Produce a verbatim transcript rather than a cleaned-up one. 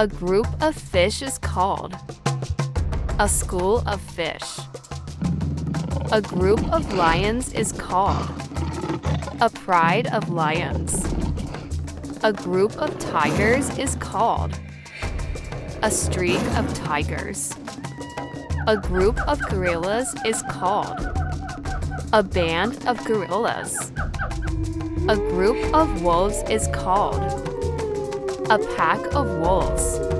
a group of fish is called a school of fish. A group of lions is called a pride of lions. A group of tigers is called a streak of tigers. A group of gorillas is called a band of gorillas. A group of wolves is called a pack of wolves.